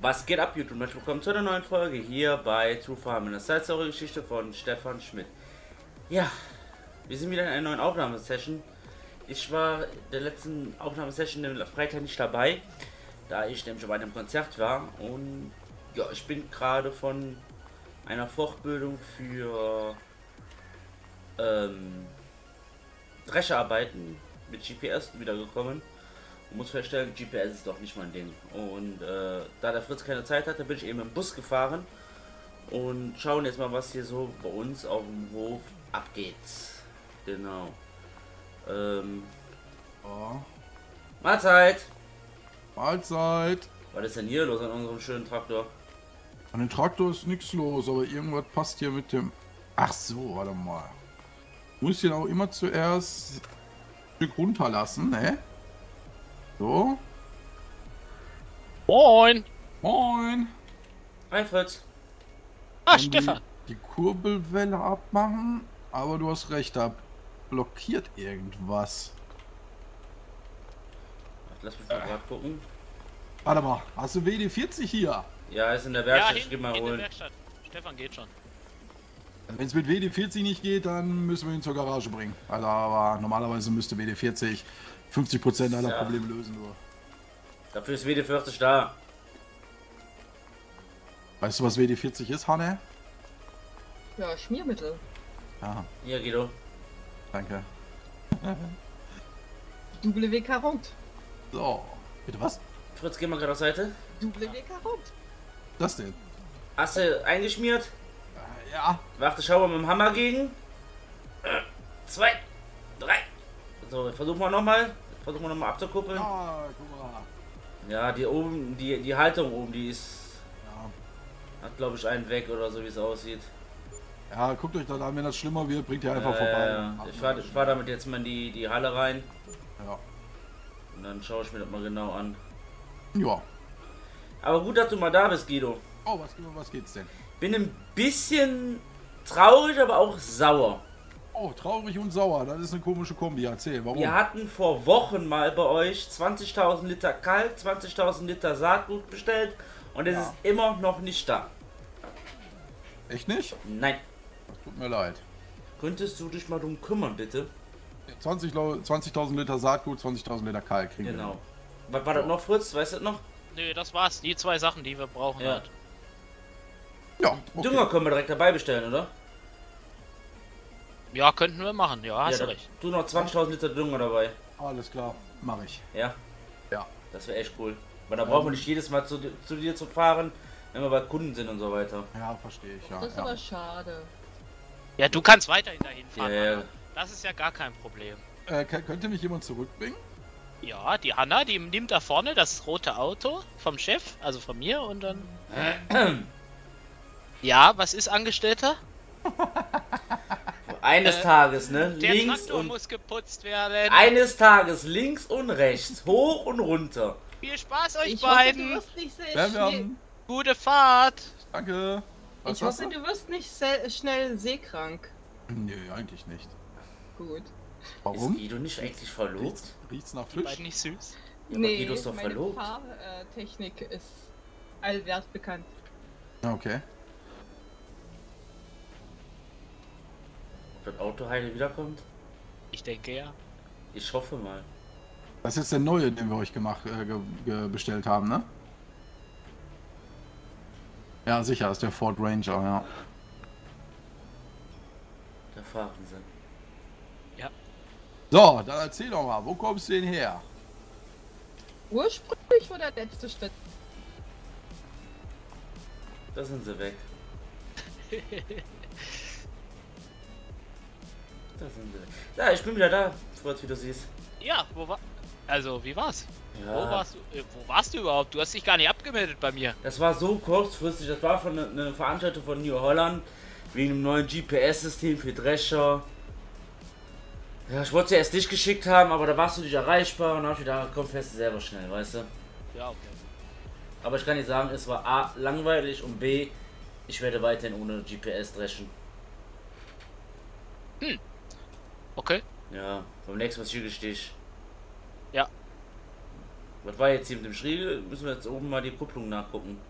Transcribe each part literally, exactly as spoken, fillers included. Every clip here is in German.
Was geht ab, YouTube? Herzlich willkommen zu einer neuen Folge hier bei True Farming. Das heißt eure Geschichte von Stefan Schmidt. Ja, wir sind wieder in einer neuen Aufnahmesession. Ich war der letzten Aufnahmesession am Freitag nicht dabei, da ich nämlich bei einem Konzert war. Und ja, ich bin gerade von einer Fortbildung für ähm, Drescherarbeiten mit G P S wiedergekommen. Muss feststellen, G P S ist doch nicht mein Ding. Und äh, da der Fritz keine Zeit hatte, bin ich eben im Bus gefahren und schauen jetzt mal, was hier so bei uns auf dem Hof abgeht. Genau. Ähm. Oh. Mahlzeit! Mahlzeit! Was ist denn hier los an unserem schönen Traktor? An dem Traktor ist nichts los, aber irgendwas passt hier mit dem... Ach so, warte mal. Muss hier auch immer zuerst ein Stück runterlassen, ne? So. Moin! Moin! Hi Fritz! Ah, Stefan! Die, die Kurbelwelle abmachen, aber du hast recht, da blockiert irgendwas. Lass mich mal äh. gerade gucken. Warte mal, hast du W D vierzig hier? Ja, ist in der Werkstatt, ja, ich geh mal holen. In der Werkstatt. Stefan geht schon. Wenn es mit W D vierzig nicht geht, dann müssen wir ihn zur Garage bringen. Also, aber normalerweise müsste W D vierzig fünfzig Prozent aller ja. Probleme lösen. Nur. Dafür ist W D vierzig da. Weißt du, was W D vierzig ist, Hanne? Ja, Schmiermittel. Ja. Hier, Guido. Danke. Double W Karot. So. Bitte was? Fritz, geh mal gerade auf Seite. Double W Karot. Das denn? Hast du eingeschmiert? Ja. Warte, schau mal mit dem Hammer gegen. Zwei, drei. So, versuchen wir nochmal. Versuchen wir nochmal abzukuppeln. Ja, guck mal. Ja, die oben, die, die Halterung oben, die ist. Ja. Hat glaube ich einen weg oder so, wie es aussieht. Ja, guckt euch dann an, wenn das schlimmer wird, bringt ihr einfach äh, vorbei. Ich fahr, ich fahr damit jetzt mal in die, die Halle rein. Ja. Und dann schaue ich mir das mal genau an. Ja. Aber gut, dass du mal da bist, Guido. Oh, was, was geht's denn? Bin ein bisschen traurig, aber auch sauer. Oh, traurig und sauer, das ist eine komische Kombi. Erzähl, warum? Wir hatten vor Wochen mal bei euch zwanzigtausend Liter Kalk, zwanzigtausend Liter Saatgut bestellt und es ja. ist immer noch nicht da. Echt nicht? Nein. Tut mir leid. Könntest du dich mal drum kümmern, bitte? zwanzigtausend Liter Saatgut, zwanzigtausend Liter Kalk kriegen. Genau. Was war das noch, Fritz? Weißt du das noch? Nö, das war's. Die zwei Sachen, die wir brauchen. Ja. Halt. Ja, okay. Dünger können wir direkt dabei bestellen, oder? Ja, könnten wir machen, ja, hast ja, du recht. Du noch zwanzigtausend Liter Dünger dabei. Alles klar, mache ich. Ja? Ja. Das wäre echt cool. Weil da ähm. brauchen wir nicht jedes Mal zu, zu dir zu fahren, wenn wir bei Kunden sind und so weiter. Ja, verstehe ich, ja. Das ist ja. aber schade. Ja, du kannst weiterhin dahin fahren, yeah. Das ist ja gar kein Problem. Äh, könnte mich jemand zurückbringen? Ja, die Hanna, die nimmt da vorne das rote Auto vom Chef, also von mir, und dann... Ja, was ist Angestellter? Eines äh, Tages, ne? Der links Traktor und muss geputzt werden. Eines Tages links und rechts, hoch und runter. Viel Spaß euch ich beiden. Hoffe, du wirst nicht sehr schnell. Gute Fahrt. Danke. Was ich hoffe, du? du wirst nicht sehr schnell seekrank. Nö, nee, eigentlich nicht. Gut. Warum? Ist Guido nicht eigentlich verlobt? Riecht's, riecht's nach Fisch? Ist nicht süß? Ja, nee, Guido ist doch meine verlobt. Fahrtechnik ist allwärts bekannt. Okay. Das Auto heile wiederkommt? Ich denke ja. Ich hoffe mal. Das ist jetzt der neue, den wir euch gemacht, äh, ge ge bestellt haben, ne? Ja, sicher, ist der Ford Ranger, ja. Da fahren sie. Ja. So, dann erzähl doch mal, wo kommst du denn her? Ursprünglich war der letzte Schritt. Da sind sie weg. Da sind wir. Ja, ich bin wieder da, Fritz, wie du siehst. Ja, wo war... Also, wie war's? Ja. Wo warst du, äh, wo warst du überhaupt? Du hast dich gar nicht abgemeldet bei mir. Das war so kurzfristig. Das war von einer Veranstaltung von New Holland. Wegen einem neuen G P S-System für Drescher. Ja, ich wollte ja erst dich geschickt haben, aber da warst du nicht erreichbar. Und dann hab ich gedacht, komm, fährst du selber schnell, weißt du? Ja, okay. Aber ich kann nicht sagen, es war A, langweilig und B, ich werde weiterhin ohne G P S dreschen. Hm. Okay. Ja, beim nächsten Mal zügel dich. Ja. Was war jetzt hier mit dem Schriegel? Müssen wir jetzt oben mal die Kupplung nachgucken.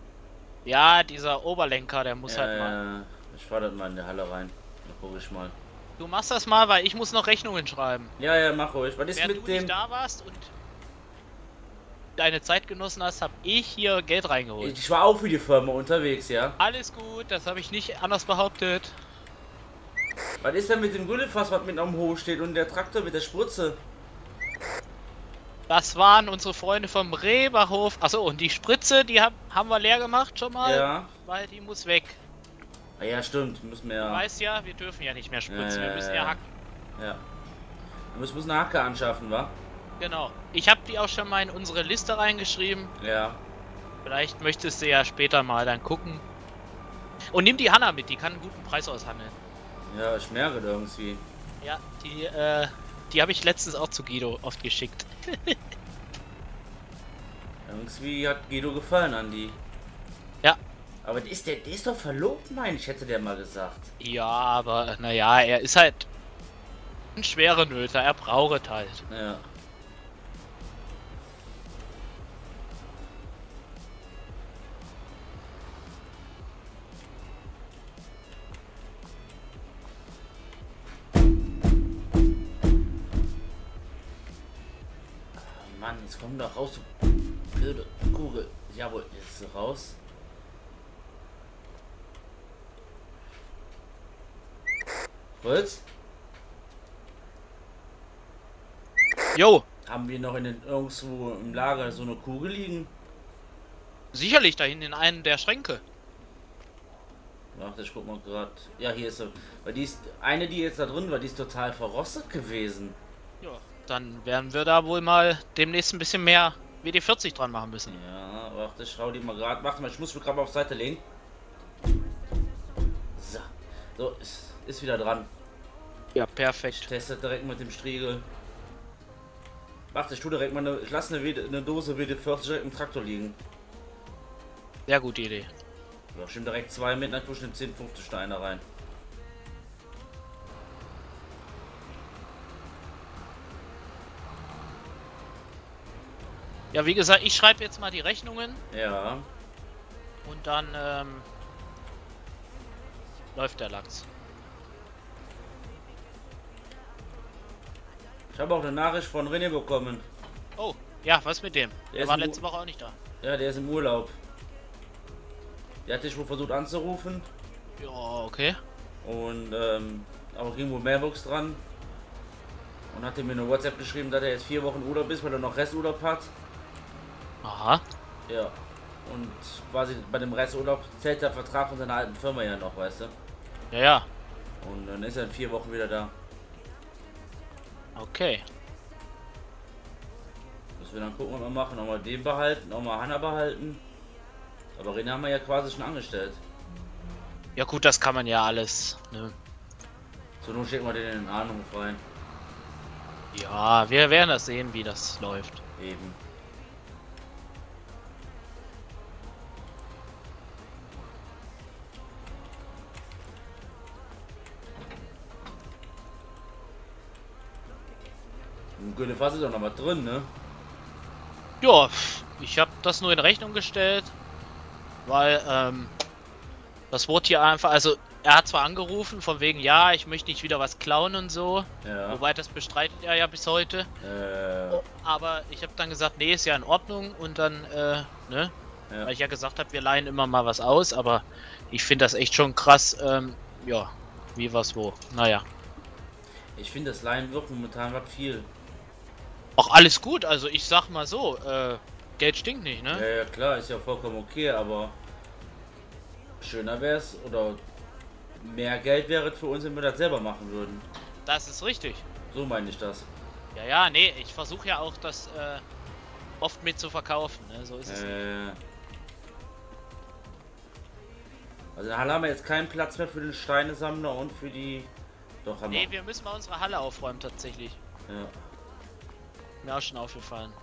Ja, dieser Oberlenker, der muss ja, halt mal. Ich fahr das mal in der Halle rein. Dann guck ich mal. Du machst das mal, weil ich muss noch Rechnungen schreiben. Ja, ja, mach ruhig. Was ist mit dem... Wenn du nicht da warst und deine Zeit genossen hast, habe ich hier Geld reingeholt. Ich war auch für die Firma unterwegs, ja? Alles gut, das habe ich nicht anders behauptet. Was ist denn mit dem Güllefass, was mit am Hof steht und der Traktor mit der Spritze? Das waren unsere Freunde vom Rehbachhof. Achso, und die Spritze, die hab, haben wir leer gemacht schon mal, ja, weil die muss weg. Ah ja, stimmt, müssen wir. Du weißt ja, wir dürfen ja nicht mehr spritzen, ja, wir müssen ja, ja hacken. Ja. Wir müssen eine Hacke anschaffen, wa? Genau. Ich habe die auch schon mal in unsere Liste reingeschrieben. Ja. Vielleicht möchtest du ja später mal dann gucken. Und nimm die Hanna mit, die kann einen guten Preis aushandeln. Ja, ich merke da irgendwie. Ja, die, äh, die habe ich letztens auch zu Guido oft geschickt. Irgendwie hat Guido gefallen an die. Ja. Aber ist der, der ist doch verlobt, mein ich, hätte der mal gesagt. Ja, aber naja, er ist halt ein schwerer Nöter, er braucht es halt. Ja. Oh Mann, jetzt kommt doch raus, du blöde Kugel. Jawohl, jetzt ist raus. Holz? Jo! Haben wir noch in den, irgendwo im Lager so eine Kugel liegen? Sicherlich, da hinten in einem der Schränke. Ach, ich guck mal gerade. Ja, hier ist so. Weil die ist, eine, die jetzt da drin war, die ist total verrostet gewesen. Ja, dann werden wir da wohl mal demnächst ein bisschen mehr W D vierzig dran machen müssen. Ja, warte, ich schau die mal gerade. Warte mal, ich muss mich gerade auf Seite legen. So. So, ist... Ist wieder dran. Ja, perfekt. Ich teste direkt mit dem Striegel. Warte, ich tue direkt mal eine. Ich lasse eine, eine Dose W D vierzig direkt im Traktor liegen. Ja, gute Idee. So, ich nehme direkt zwei mit, dann tue ich zehn fünfzig Steine rein. Ja, wie gesagt, ich schreibe jetzt mal die Rechnungen. Ja. Und dann ähm, läuft der Lachs. Ich habe auch eine Nachricht von René bekommen. Oh, ja, was mit dem? Der, der war letzte Woche auch nicht da. Ja, der ist im Urlaub. Der hat dich wohl versucht anzurufen. Ja, okay. Und, ähm, aber irgendwo Mailbox dran. Und hat mir eine WhatsApp geschrieben, dass er jetzt vier Wochen Urlaub ist, weil er noch Resturlaub hat. Aha. Ja. Und quasi bei dem Resturlaub zählt der Vertrag von seiner alten Firma ja noch, weißt du? Ja, ja. Und dann ist er in vier Wochen wieder da. Okay. Müssen wir dann gucken, was wir machen. Nochmal den behalten, nochmal Hanna behalten. Aber René haben wir ja quasi schon angestellt. Ja gut, das kann man ja alles. Ne? So, nun schicken wir den in den Ahnung rein. Ja, wir werden das sehen, wie das läuft. Eben. Im Güllefass ist doch noch was drin, ne? Ja, ich habe das nur in Rechnung gestellt, weil ähm, das wurde hier einfach, also er hat zwar angerufen von wegen, ja, ich möchte nicht wieder was klauen und so, ja, wobei das bestreitet er ja bis heute, äh. aber ich habe dann gesagt, nee, ist ja in Ordnung und dann, äh, ne, ja, weil ich ja gesagt habe, wir leihen immer mal was aus, aber ich finde das echt schon krass, ähm, ja, wie was wo, naja. Ich finde, das Leihen wird momentan was viel. Auch alles gut, also ich sag mal so, äh, Geld stinkt nicht, ne? Ja, ja, klar, ist ja vollkommen okay, aber schöner wär's oder mehr Geld wäre für uns, wenn wir das selber machen würden. Das ist richtig. So meine ich das. Ja, ja, nee, ich versuche ja auch das äh, oft mit zu verkaufen, ne? So ist äh, es nicht. Also in Halle haben wir jetzt keinen Platz mehr für den Steinesammler und für die... Doch, haben wir. Nee, wir müssen mal unsere Halle aufräumen tatsächlich. Ja. Mir auch schon aufgefallen.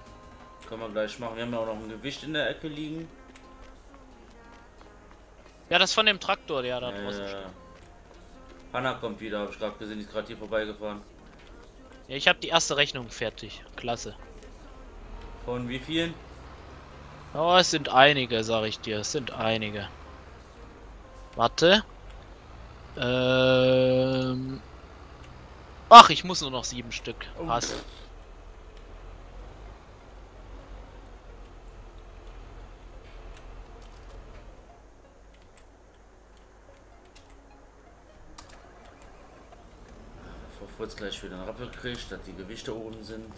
Können wir gleich machen. Wir haben ja auch noch ein Gewicht in der Ecke liegen. Ja, das von dem Traktor, der da äh, draußen steht. Hanna kommt wieder, habe ich gerade gesehen, die ist gerade hier vorbeigefahren. Ja, ich habe die erste Rechnung fertig. Klasse. Von wie vielen? Oh, es sind einige, sag ich dir. Es sind einige. Warte. Ähm. Ach, ich muss nur noch sieben Stück. Oh. Passt. Bevor es gleich wieder einen Rappel kriegt, dass die Gewichte oben sind.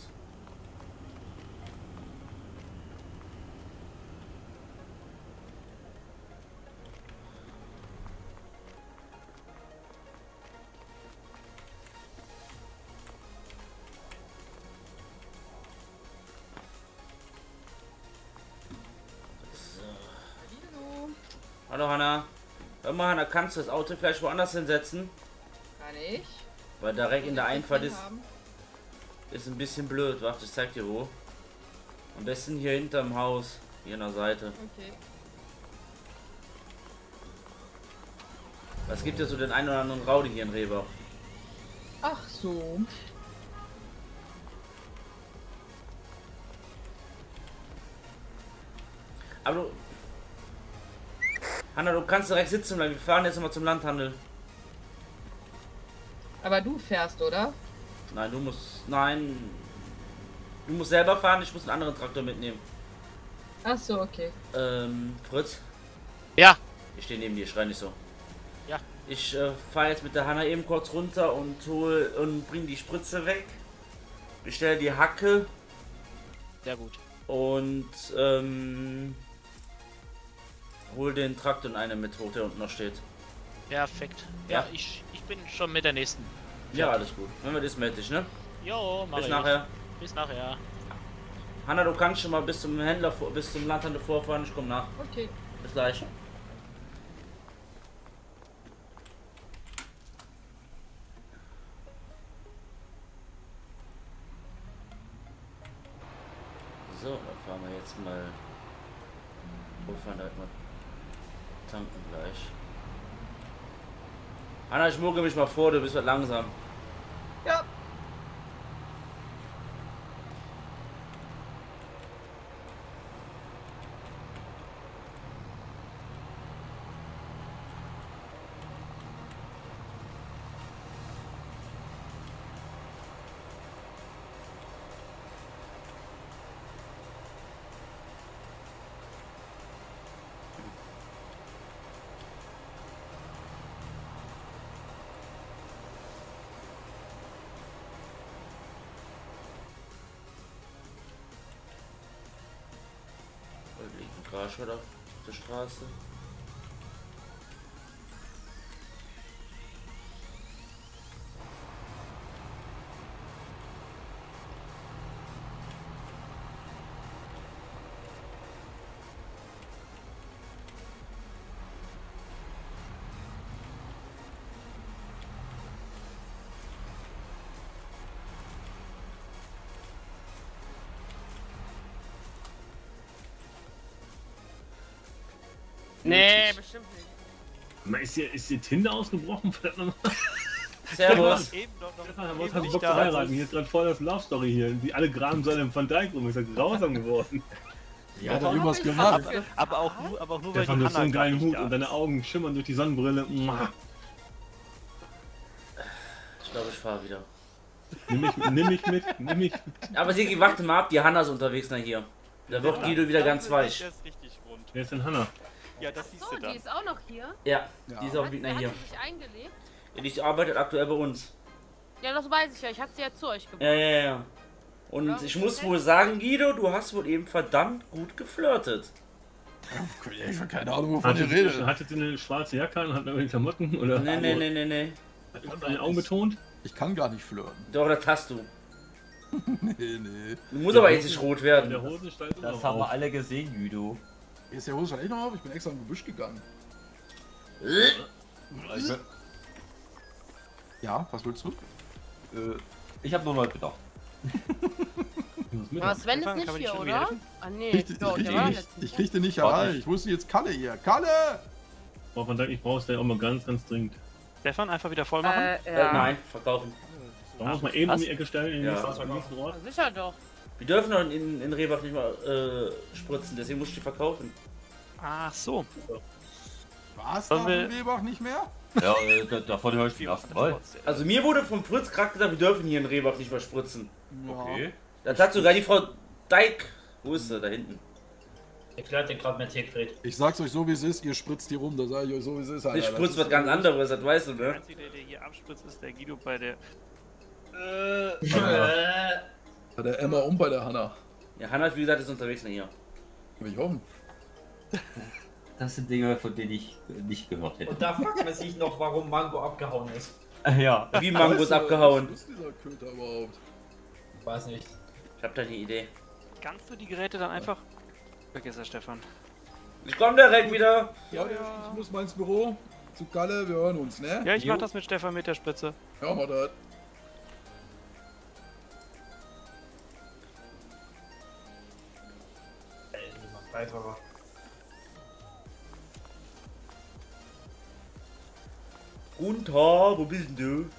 Hallo Hanna. Hör mal Hanna, kannst du das Auto vielleicht woanders hinsetzen? Kann ich. Weil direkt in der Einfahrt ist, ist ein bisschen blöd. Warte, ich zeig dir wo. Am besten hier hinterm Haus, hier an der Seite. Okay. Was gibt ja so den einen oder anderen Raude hier in Rehbach? Ach so. Aber du... Hanna, du kannst direkt sitzen bleiben. Wir fahren jetzt nochmal zum Landhandel. Aber du fährst, oder? Nein, du musst... Nein. Du musst selber fahren, ich muss einen anderen Traktor mitnehmen. Ach so, okay. Ähm, Fritz? Ja? Ich stehe neben dir, schrei nicht so. Ja. Ich äh, fahre jetzt mit der Hanna eben kurz runter und hol und bring die Spritze weg. Bestelle die Hacke. Sehr gut. Und, ähm... hol den Traktor in eine mit hoch, der unten noch steht. Perfekt. Ja, ja ich, ich bin schon mit der nächsten. Fertig. Ja, alles gut. Wenn wir das melde ich, ne? Jo, mach Bis nachher. Ich. Bis nachher. Hanna, du kannst schon mal bis zum Händler, bis zum Landhandel vorfahren. Ich komme nach. Okay. Bis gleich. So, dann fahren wir jetzt mal. Wo fahren wir halt mal? Tanken gleich. Hanna, ich mucke mich mal vor, du bist halt langsam. Ja. Garage oder auf der Straße. Nee, bestimmt nicht. Ist dir, ist dir Tinder ausgebrochen? Servus. Stefan wollte nicht da heiraten. Hier ist gerade voll das Love Story hier. Die alle graben so einem Van Dijk rum. Ist halt grausam geworden. Ja, ja da irgendwas gemacht. Aber, aber auch nur, aber auch nur weil Stefan, du hast so einen geilen Hut und deine Augen schimmern durch die Sonnenbrille. Ich glaube, ich fahre wieder. Nimm mich, nimm mich mit, nimm mich mit. Aber Sigi, warte mal ab. Die Hanna ist unterwegs nach hier. Da wird Guido wieder ganz weich. Wer ist denn Hanna? Ja, das siehst du dann. Die ist auch noch hier? Ja, ja. Die ist auch hat, wieder hat hier. Die sich eingelebt? Ja, die arbeitet aktuell bei uns. Ja, das weiß ich ja. Ich hab sie ja zu euch gebracht. Ja, ja, ja. Und ja, ich muss wohl sagen, Guido, du hast wohl eben verdammt gut geflirtet. Ich habe keine Ahnung, wovon ihr redet. Hattet ihr eine schwarze Jacke und habt ihr irgendwelche Klamotten? Oder? Nee, nee, nee, nee, nee. Habt ihr Augen betont? Ich kann gar nicht flirten. Doch, das hast du. Nee, nee. Du musst aber jetzt nicht rot werden. Der Hosenstall ist das haben wir alle gesehen, Guido. Hier ist der Hose schon noch auf, ich bin extra im Gebüsch gegangen. Ja, was willst du? Äh, ich hab nur Leute bedacht. Aber Sven ist nicht hier, oder? Ah nee, ich, ich, ich, ich, ich krieg den nicht herein. Ich wusste jetzt Kalle hier. Kalle! Oh, man sagt, ich brauch's den auch mal ganz, ganz dringend. Stefan, einfach wieder voll machen? Äh, ja. äh, nein, verkaufen. Da muss man eben um die Ecke stellen, in den nächsten Ort. Sicher doch. Wir dürfen doch in, in Rehbach nicht mal äh, spritzen, deswegen musst du die verkaufen. Ach so. War es da in Rehbach nicht mehr? Ja, äh, davon höre ich viel ab. Also mir wurde vom Fritz gerade gesagt, wir dürfen hier in Rehbach nicht mehr spritzen. Ja. Okay. Das hat sogar die Frau Deik. Wo ist sie? Da hinten. Erklärt den gerade mit Tegfried. Ich sag's euch so wie es ist, ihr spritzt hier rum, da sag ich euch so wie es ist. Alter. Ich spritz was ganz anderes, das weißt du, ne? Der einzige, der hier abspritzt, ist der Guido bei der... Äh... äh. Bei der Emma und bei der Hanna. Ja, Hanna, wie gesagt, ist unterwegs nach hier. Will ich hoffen. Das sind Dinge, von denen ich nicht gehört hätte. Und da fragt man sich noch, warum Mango abgehauen ist. Ja. Wie Mango ist abgehauen? Was ist dieser Köter überhaupt? Ich weiß nicht. Ich hab da eine Idee. Kannst du die Geräte dann einfach... Vergiss das, Stefan. Ich komm direkt wieder. Ja, ja, ich muss mal ins Büro. Zu Kalle, wir hören uns, ne? Ja, ich mach das mit Stefan mit der Spritze. Ja, mach das. Einfacher. Gunther, wo bist denn du?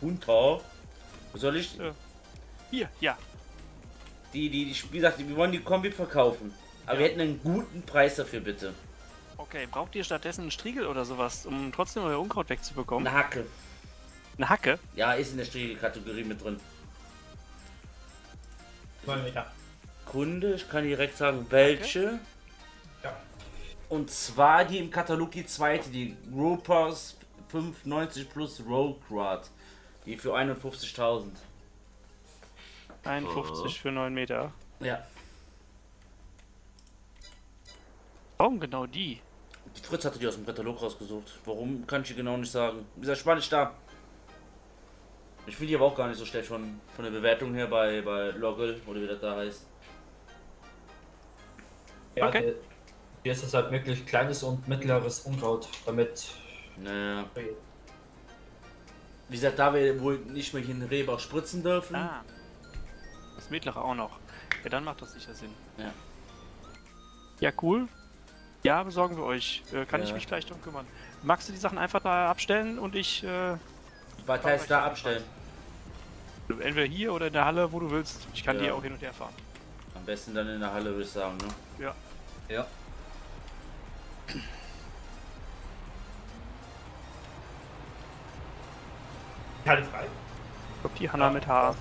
Gunther? Wo soll ich? Äh, hier, ja. Die, die, die, wie gesagt, wir wollen die Kombi verkaufen. Aber ja, wir hätten einen guten Preis dafür, bitte. Okay, braucht ihr stattdessen einen Striegel oder sowas, um trotzdem euer Unkraut wegzubekommen? Eine Hacke. Eine Hacke? Ja, ist in der Striegelkategorie mit drin. Kunde, ich kann direkt sagen, welche. Okay. Ja. Und zwar die im Katalog, die zweite, die Ropers fünfhundertneunzig plus Rollquad. Die für einundfünfzigtausend. einundfünfzig für neun Meter. Ja. Warum genau die? Die Fritz hatte die aus dem Katalog rausgesucht. Warum, kann ich dir genau nicht sagen. Wie gesagt, Spanisch da. Ich finde die aber auch gar nicht so schlecht von, von der Bewertung her bei, bei Loggle oder wie das da heißt. Ja, okay. Der, hier ist es halt wirklich kleines und mittleres Unkraut, damit... Naja. Wie gesagt, da wir wohl nicht mehr hier in Rehbach spritzen dürfen. Ah, das mittlere auch noch. Ja, dann macht das sicher Sinn. Ja. Ja, cool. Ja, besorgen wir euch. Äh, kann ja. ich mich gleich drum kümmern. Magst du die Sachen einfach da abstellen und ich... Äh, Was heißt da abstellen? Entweder hier oder in der Halle, wo du willst. Ich kann ja. die auch hin und her fahren. Am besten dann in der Halle, würde ich sagen, ne? Ja. Ja. Die Halle frei. Ich glaube, die Hanna ja. mit H.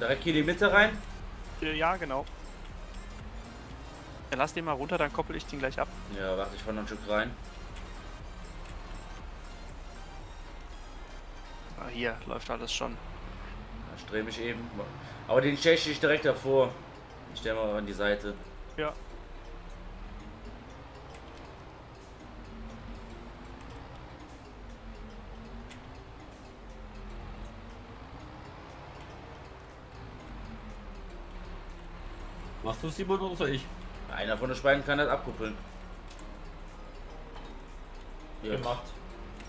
Direkt hier in die Mitte rein? Ja, genau. Dann lass den mal runter, dann koppel ich den gleich ab. Ja, warte, ich fahr noch ein Stück rein. Ah, hier läuft alles schon. Da strebe ich eben. Aber den stelle ich direkt davor. Ich stelle mal an die Seite. Ja. Machst du es, Simon, oder soll ich? Einer von den beiden kann das abkuppeln. Ja. Gemacht.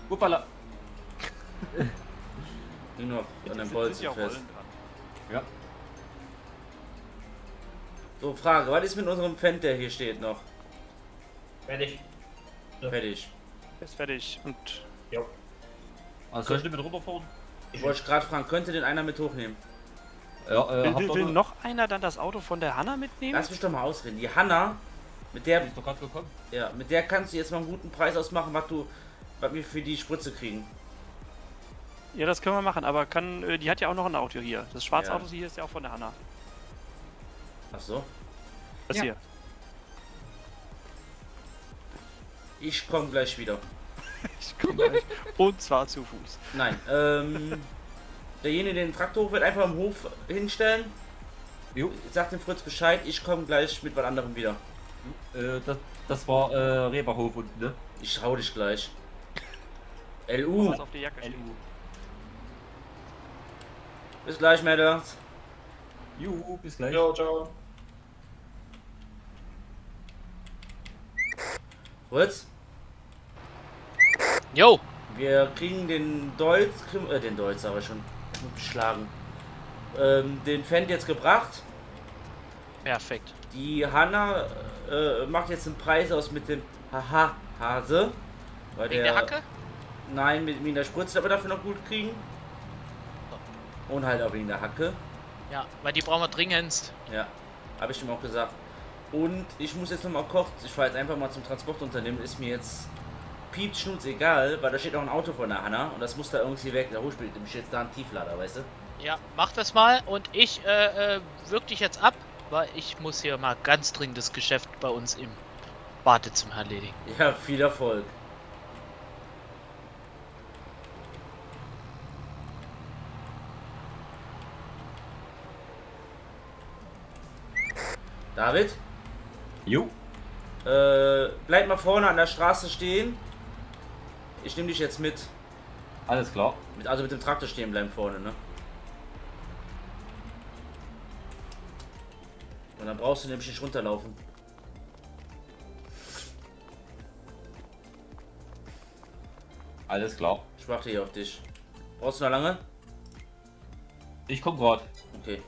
Uppala. Noch an dem Bolzen fest. Ja. So, Frage, was ist mit unserem Fendt, der hier steht, noch? Fertig. Ja. Fertig. Ist fertig und... Ja. Also soll ich den mit rüberfahren? Ich wollte gerade fragen, könnte den einer mit hochnehmen? Ja, äh, will, will, will noch einer dann das Auto von der Hanna mitnehmen? Lass mich doch mal ausreden. Die Hanna, mit der... Die ist doch gerade gekommen. Ja, mit der kannst du jetzt mal einen guten Preis ausmachen, was du... was wir für die Spritze kriegen. Ja, das können wir machen, aber kann, die hat ja auch noch ein Auto hier. Das schwarze ja. Auto hier ist ja auch von der Hanna. Ach so. Das ja. hier. Ich komme gleich wieder. Ich komme gleich. Und zwar zu Fuß. Nein, ähm... derjenige, der den Traktor hoch wird, einfach am Hof hinstellen. Jo. Sag dem Fritz Bescheid, ich komme gleich mit was anderem wieder. Äh, das, das war äh, Rehbachhof unten, ne? Ich hau dich gleich. L U. Auf die Jacke. L U. Bis gleich, Mädels. Juhu, bis gleich. Jo, ciao. Fritz? Jo! Wir kriegen den Deutz, äh, den Deutz aber schon beschlagen. Ähm, den Fendt jetzt gebracht. Perfekt. Die Hanna äh, macht jetzt einen Preis aus mit dem Haha-Hase. Wegen der, der Hacke? Nein, mit, mit der Spritze, aber dafür noch gut kriegen. Und halt auch wegen der Hacke. Ja, weil die brauchen wir dringendst. Ja, habe ich ihm auch gesagt. Und ich muss jetzt nochmal kurz, ich fahre jetzt einfach mal zum Transportunternehmen, ist mir jetzt piepschnutz egal, weil da steht auch ein Auto von der Hanna und das muss da irgendwie weg. Da hol ich jetzt da einen Tieflader, weißt du? Ja, mach das mal und ich äh, wirk dich jetzt ab, weil ich muss hier mal ganz dringendes Geschäft bei uns im Badezimmer erledigen. Ja, viel Erfolg. David? Jo. Äh, bleib mal vorne an der Straße stehen. Ich nehme dich jetzt mit. Alles klar. Mit, also mit dem Traktor stehen bleiben vorne, ne? Und dann brauchst du nämlich nicht runterlaufen. Alles klar. Ich warte hier auf dich. Brauchst du noch lange? Ich komm grad. Okay.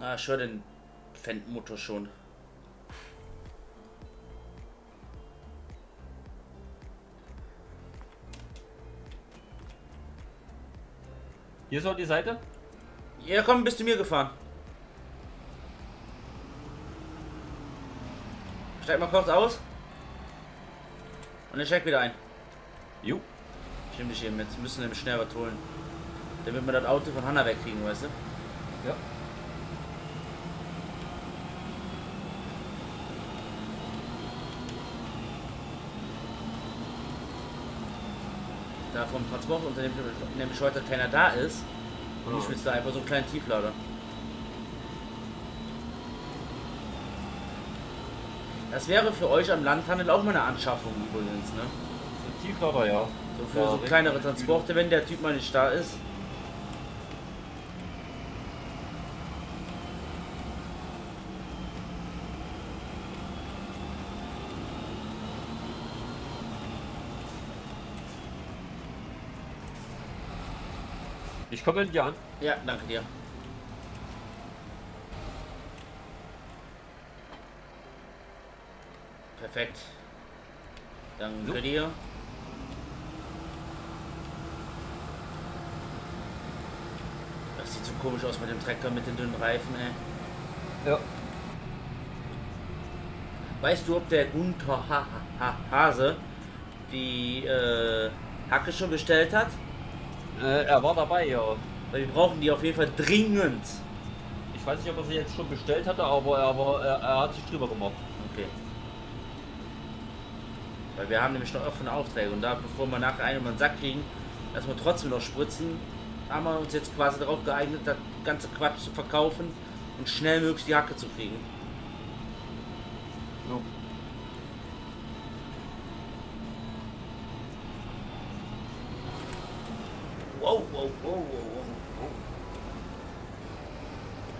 Ah, ich höre den Fendt-Motor schon. Hier soll die Seite? Ja, komm, bist du mir gefahren. Steig mal kurz aus. Und ich steig wieder ein. Jo. Ich nehme dich eben mit. Wir müssen nämlich schnell was holen. Damit wir das Auto von Hanna wegkriegen, weißt du? Ja. Da vom Transportunternehmen nämlich heute keiner da ist, und ich will da einfach so einen kleinen Tieflader. Das wäre für euch am Landhandel auch mal eine Anschaffung übrigens, ne? Für Tieflader, ja. So für ja, so kleinere Transporte, wenn der Typ mal nicht da ist. Ich komme in dir an. Ja, danke dir. Perfekt. Danke so. dir. Das sieht so komisch aus mit dem Trecker mit den dünnen Reifen, ey. Ja. Weißt du, ob der Gunther Hase die äh, Hacke schon bestellt hat? Äh, er war dabei, ja. Weil wir brauchen die auf jeden Fall dringend. Ich weiß nicht, ob er sie jetzt schon bestellt hatte, aber er, war, er, er hat sich drüber gemacht. Okay. Weil wir haben nämlich noch offene Aufträge und da, bevor wir nachher einen über den Sack kriegen, dass wir trotzdem noch spritzen, haben wir uns jetzt quasi darauf geeignet, das ganze Quatsch zu verkaufen und schnell möglichst die Hacke zu kriegen. So. Oh, oh, oh, oh,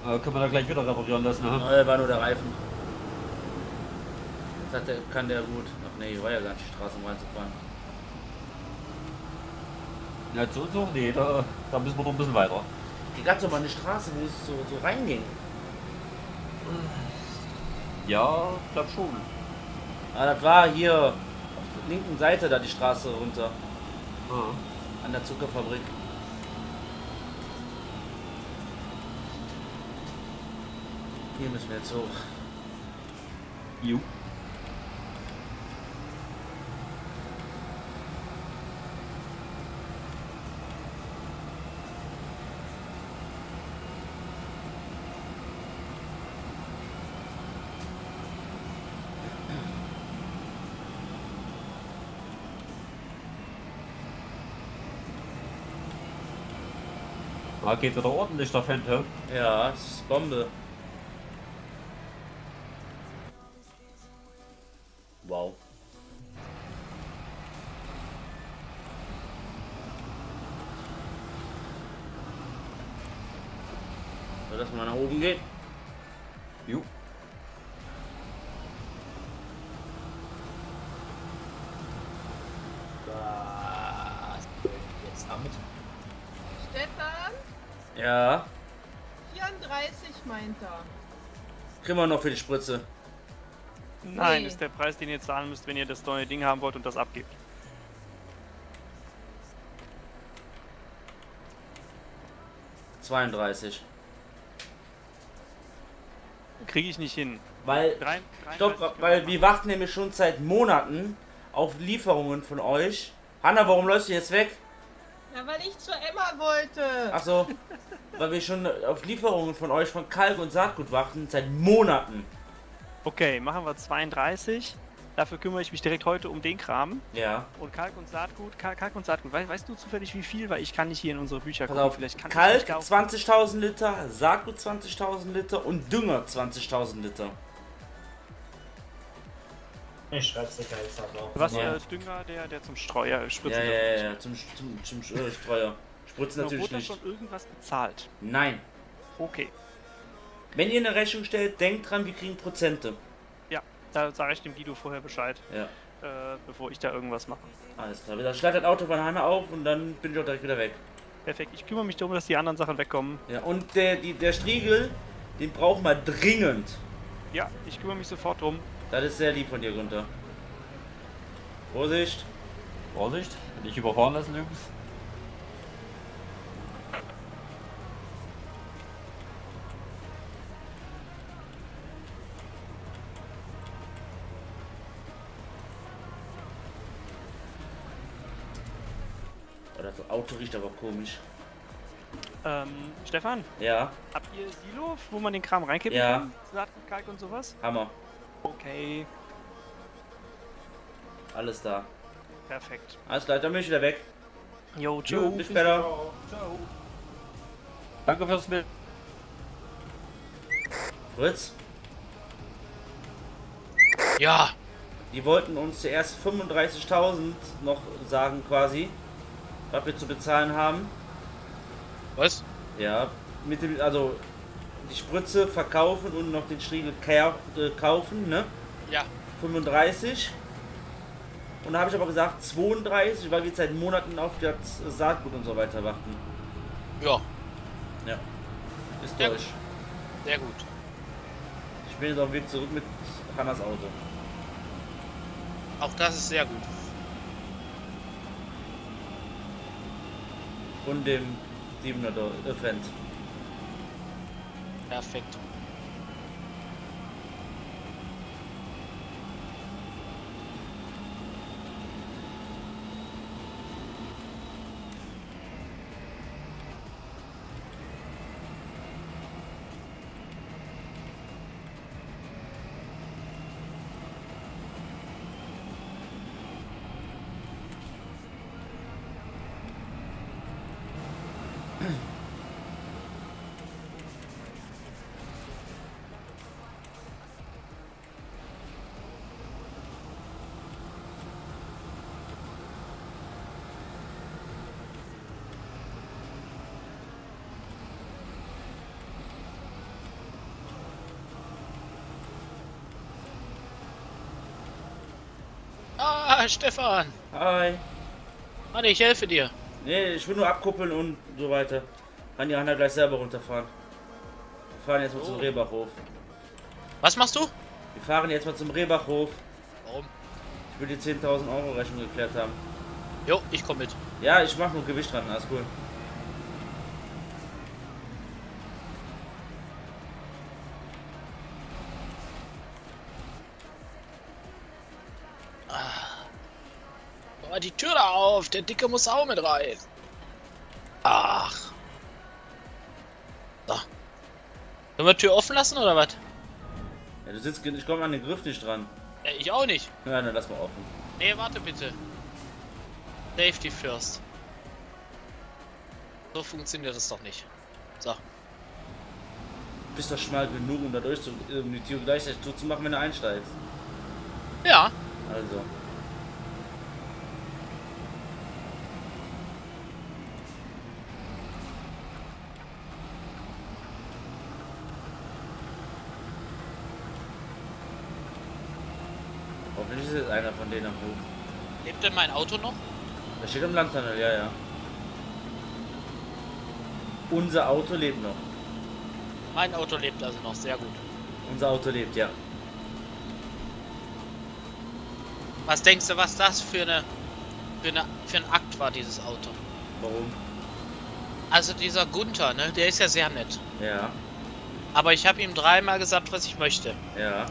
oh. Äh, können wir da gleich wieder reparieren lassen, ne? Oh, war nur der Reifen. Das hat der, kann der gut. Ach nee, ich war ja gar nicht die Straße, um reinzufahren. Ja, zu uns auch nee, da, da müssen wir noch ein bisschen weiter. Die gab es aber eine Straße, wo es so, so reinging. Ja, ich glaube schon. Ah, das war hier auf der linken Seite da die Straße runter. Mhm. An der Zuckerfabrik. Hier müssen wir jetzt hoch. Jo. Ah, geht wieder ordentlich der Fendt, hä? Ja, das ist Bombe. Wow. So, dass man nach oben geht. Jo. Was? Ja. vierunddreißig meint er. Kriegen wir noch für die Spritze. Nein, nee. Ist der Preis, den ihr zahlen müsst, wenn ihr das neue Ding haben wollt und das abgibt. zweiunddreißig. Kriege ich nicht hin. Weil, stopp, weil wir warten nämlich schon seit Monaten auf Lieferungen von euch. Hanna, warum läufst du jetzt weg? Ja, weil ich zu Emma wollte. Ach so, weil wir schon auf Lieferungen von euch von Kalk und Saatgut warten seit Monaten. Okay, machen wir zweiunddreißig. Dafür kümmere ich mich direkt heute um den Kram. Ja. Und Kalk und Saatgut, Kalk, Kalk und Saatgut. Weißt, weißt du zufällig wie viel? Weil ich kann nicht hier in unsere Bücher gucken. Vielleicht kann Kalk zwanzigtausend Liter, Saatgut zwanzigtausend Liter und Dünger zwanzigtausend Liter. Ich schreib's dir gleich, aber. Was ja. Der Dünger, der, der zum Streuer spritzen ja, ja, ja, ja, zum, zum, zum Streuer. Spritzen natürlich nicht. Wurde schon irgendwas bezahlt? Nein. Okay. Wenn ihr eine Rechnung stellt, denkt dran, wir kriegen Prozente. Da sage ich dem Guido vorher Bescheid, ja. äh, bevor ich da irgendwas mache. Alles klar, dann schlag das Auto von Hanna auf und dann bin ich auch direkt wieder weg. Perfekt, ich kümmere mich darum, dass die anderen Sachen wegkommen. Ja, und der, die, der Striegel, den brauchen wir dringend. Ja, ich kümmere mich sofort drum. Das ist sehr lieb von dir, Gunther. Vorsicht. Vorsicht, nicht überfahren lassen, Jungs. Das Auto riecht aber komisch. Ähm, Stefan? Ja? Habt ihr Silo, wo man den Kram reinkippen ja. kann? Saatgut, Kalk und sowas? Hammer. Okay. Alles da. Perfekt. Alles klar, dann bin ich wieder weg. Jo, tschüss. Bis später. Ciao. Danke fürs Bild. Fritz? Ja! Die wollten uns zuerst fünfunddreißigtausend noch sagen quasi. Was wir zu bezahlen haben. Was? Ja, mit dem, also die Spritze verkaufen und noch den Striegel kaufen, ne? Ja. fünfunddreißig. Und da habe ich aber gesagt zweiunddreißig, weil wir seit Monaten auf das Saatgut und so weiter warten. Ja. Ja. Ist Sehr durch. Gut. Sehr gut. Ich bin jetzt auf dem Weg zurück mit Hannas Auto. Auch das ist sehr gut. Und dem siebener Fendt. Perfekt. Stefan! Hi! Mann, ich helfe dir! Nee, ich will nur abkuppeln und so weiter. Kann die Hanna gleich selber runterfahren. Wir fahren jetzt mal oh. zum Rehbachhof. Was machst du? Wir fahren jetzt mal zum Rehbachhof. Warum? Ich will die zehntausend Euro Rechnung geklärt haben. Jo, ich komme mit. Ja, ich mache nur Gewicht dran, alles cool. Die Tür da auf, der Dicke muss auch mit rein. Ach. So. Können wir die Tür offen lassen oder was? Ja, du sitzt, ich komme an den Griff nicht dran. Ja, ich auch nicht. Ja, dann lass mal offen. Nee, warte bitte. Safety first. So funktioniert das doch nicht. So. Du bist doch schmal genug, um da durch zu, um die Tür gleichzeitig zuzumachen, wenn du einsteigst. Ja. Also. Hoffentlich ist jetzt einer von denen am Hof. Lebt denn mein Auto noch? Das steht im Landtunnel, ja, ja. Unser Auto lebt noch. Mein Auto lebt also noch, sehr gut. Unser Auto lebt, ja. Was denkst du, was das für eine, für eine, für ein Akt war, dieses Auto? Warum? Also dieser Gunther, ne, der ist ja sehr nett. Ja. Aber ich habe ihm dreimal gesagt, was ich möchte. Ja.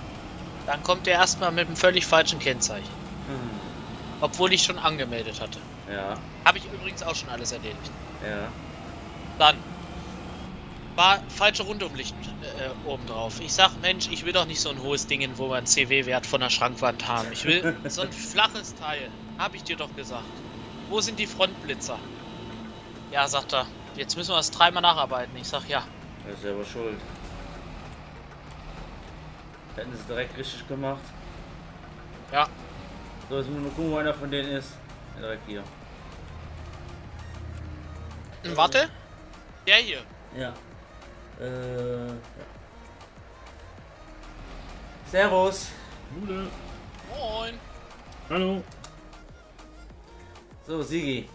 Dann kommt er erstmal mit einem völlig falschen Kennzeichen. Hm. Obwohl ich schon angemeldet hatte. Ja. Habe ich übrigens auch schon alles erledigt. Ja. Dann war falsche Rundumlicht äh, obendrauf. Ich sag, Mensch, ich will doch nicht so ein hohes Ding, wo wir einen C W-Wert von der Schrankwand haben. Ich will so ein flaches Teil. Habe ich dir doch gesagt. Wo sind die Frontblitzer? Ja, sagt er. Jetzt müssen wir das dreimal nacharbeiten. Ich sag, ja. Er ist selber schuld. Hätten sie es direkt richtig gemacht. Ja. So, jetzt müssen wir gucken, wo einer von denen ist. Direkt hier. Warte. Der hier. Ja. Äh. Ja. Servus. Gute. Moin. Hallo. So, Sigi.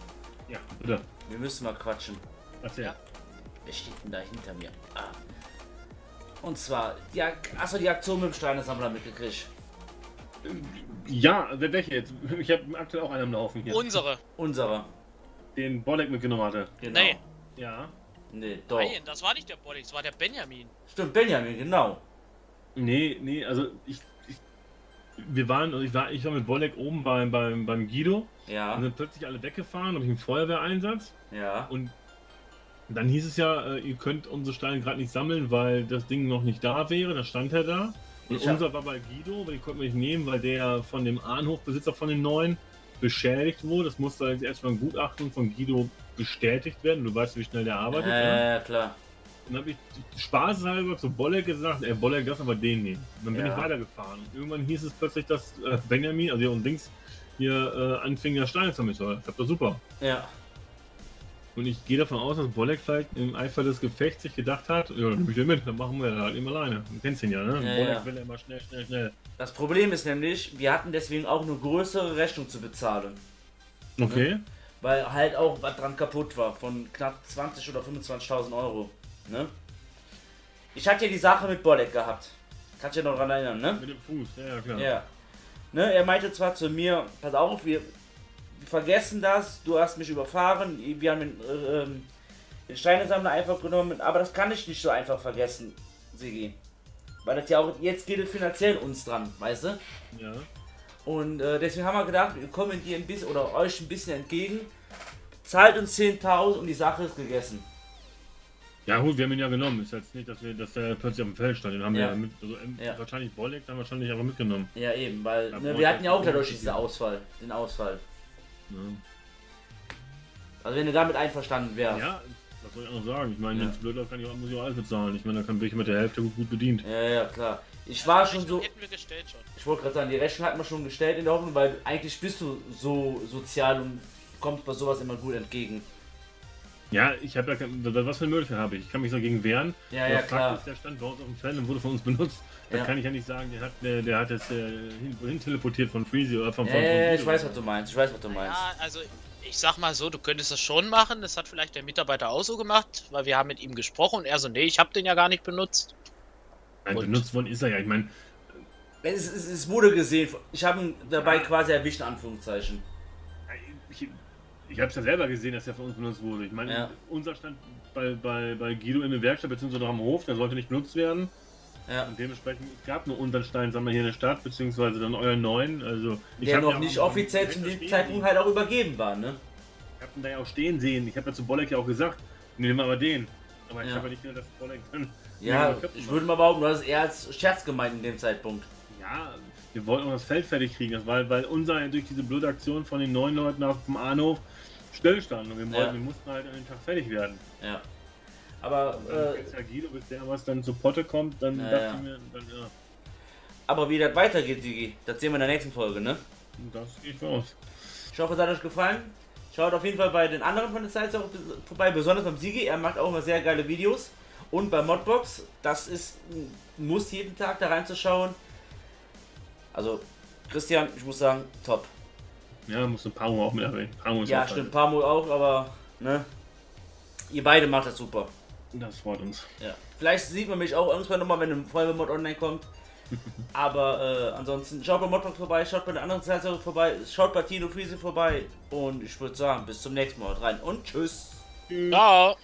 Ja, bitte. Wir müssen mal quatschen. Was ja. Wer steht denn da hinter mir? Ah. Und zwar, die hast du die Aktion mit dem Steinesammler mitgekriegt? Ja, welche jetzt? Ich habe aktuell auch einen am Laufen hier. Unsere. Unsere. Den Bolek mitgenommen hatte. Genau. Nee. Ja. Nee, doch. Nein, das war nicht der Bolek, das war der Benjamin. Stimmt, Benjamin, genau. Nee, nee, also ich... ich wir waren, also ich war, ich war mit Bolek oben beim, beim, beim Guido. Ja. Und sind plötzlich alle weggefahren, habe ich einen Feuerwehreinsatz. Ja. Und dann hieß es ja, ihr könnt unsere Steine gerade nicht sammeln, weil das Ding noch nicht da wäre, da stand er da. Und ich unser hab... war bei Guido, den konnten wir nicht nehmen, weil der von dem Ahnhofbesitzer von den Neuen beschädigt wurde. Das musste jetzt erstmal ein Gutachten von Guido bestätigt werden. Du weißt, wie schnell der arbeitet. Äh, ja, klar. Dann habe ich spaßhalber zu Bolle gesagt, ey Bolle, lass aber den nehmen. Und dann bin ja. ich weitergefahren. Und irgendwann hieß es plötzlich, dass Benjamin, also hier und links, hier äh, anfing, der Steine zu mischen. Ich hab das super. Ja. Und ich gehe davon aus, dass Bolek vielleicht im Eifer des Gefechts sich gedacht hat, ja, dann nehme ich den mit, dann machen wir das halt immer alleine. Du kennst ihn ja, ne? Ja, Bolek ja. will immer schnell, schnell, schnell. Das Problem ist nämlich, wir hatten deswegen auch eine größere Rechnung zu bezahlen. Okay. Ne? Weil halt auch was dran kaputt war, von knapp zwanzig oder fünfundzwanzigtausend Euro. Ne? Ich hatte ja die Sache mit Bolek gehabt. Kannst du dich noch dran erinnern, ne? Mit dem Fuß, ja, ja klar. Ja. Ne? Er meinte zwar zu mir, pass auf, wir... vergessen das, du hast mich überfahren, wir haben den, äh, den Steinesammler einfach genommen, aber das kann ich nicht so einfach vergessen, Sigi. Weil das ja auch, jetzt geht es finanziell uns dran, weißt du? Ja. Und äh, deswegen haben wir gedacht, wir kommen dir ein bisschen, oder euch ein bisschen entgegen, zahlt uns zehntausend und die Sache ist gegessen. Ja gut, wir haben ihn ja genommen, ist jetzt nicht, dass wir, dass der plötzlich auf dem Feld stand, den haben ja. wir ja mit, also ja. wahrscheinlich Bolek, haben wir wahrscheinlich aber mitgenommen. Ja eben, weil ne, wir hatten ja auch dadurch diesen Ausfall, den Ausfall. Also wenn du damit einverstanden wärst. Ja, was soll ich noch sagen? Ich meine, wenn es blöd läuft, kann ich auch, muss ich auch alles bezahlen. Ich meine, da kann ich mit der Hälfte gut, gut bedient. Ja, ja, klar. Ich ja, war schon so... Hätten wir gestellt schon. Ich wollte gerade sagen, die Rechnung hat man schon gestellt in der Hoffnung, weil eigentlich bist du so sozial und kommst bei sowas immer gut entgegen. Ja, ich habe ja... Was für eine Möglichkeit habe ich? Ich kann mich dagegen wehren. Ja, ja, klar. Der stand bei uns auf dem Feld und wurde von uns benutzt. Da ja. kann ich ja nicht sagen, der hat, der, der hat das äh, hin, hin teleportiert von Freezy oder von... Ja, von, von ja, ja ich weiß, was du meinst. Ich weiß, was du meinst. Ja, also... Ich sag mal so, du könntest das schon machen, das hat vielleicht der Mitarbeiter auch so gemacht, weil wir haben mit ihm gesprochen und er so, nee, ich hab den ja gar nicht benutzt. Nein, und benutzt worden ist er ja, ich meine... Es, es, es wurde gesehen, ich habe ihn dabei ja. quasi erwischt, in Anführungszeichen. Ich, ich hab's ja selber gesehen, dass er von uns benutzt wurde. Ich meine, ja. unser stand bei, bei, bei Guido in der Werkstatt bzw. noch am Hof, der sollte nicht benutzt werden. Ja. Und dementsprechend, es gab nur unseren Steinsammler hier in der Stadt, beziehungsweise dann euren neuen, also... Ich der noch nicht offiziell zu dem Zeitpunkt halt auch übergeben war, ne? Ich hab ihn da ja auch stehen sehen, ich hab ja zu Bolek ja auch gesagt, nehmen wir aber den. Aber ja. ich hab ja nicht gedacht, dass Bolek dann... Ja, ich würde mal behaupten, du hast es eher als Scherz gemeint in dem Zeitpunkt. Ja, wir wollten auch das Feld fertig kriegen, das war, weil unser durch diese blöde Aktion von den neuen Leuten auf dem Ahnhof stillstand und wir, wollten, ja. wir mussten halt an den Tag fertig werden. Ja. Aber äh, ja, Guido, bis der was dann zu Potte kommt, dann ja, dachte ja. ich mir, dann ja. Aber wie das weitergeht, Digi, das sehen wir in der nächsten Folge, ne? Das geht raus. Ich hoffe, es hat euch gefallen. Schaut auf jeden Fall bei den anderen von der Seite vorbei, besonders beim Sigi, er macht auch immer sehr geile Videos. Und bei Modbox, das ist, muss jeden Tag da reinzuschauen. Also, Christian, ich muss sagen, top. Ja, musst du Pamo auch mit erwähnen. Ja, stimmt, Pamo auch, aber, ne? Ihr beide macht das super. Das freut uns. Ja. Vielleicht sieht man mich auch irgendwann nochmal, wenn ein Vollmod online kommt. Aber äh, ansonsten schaut bei Modpunk vorbei, schaut bei der anderen Seite vorbei, schaut bei Tino Friese vorbei. Und ich würde sagen, bis zum nächsten Mal. Haut rein und tschüss. Ciao.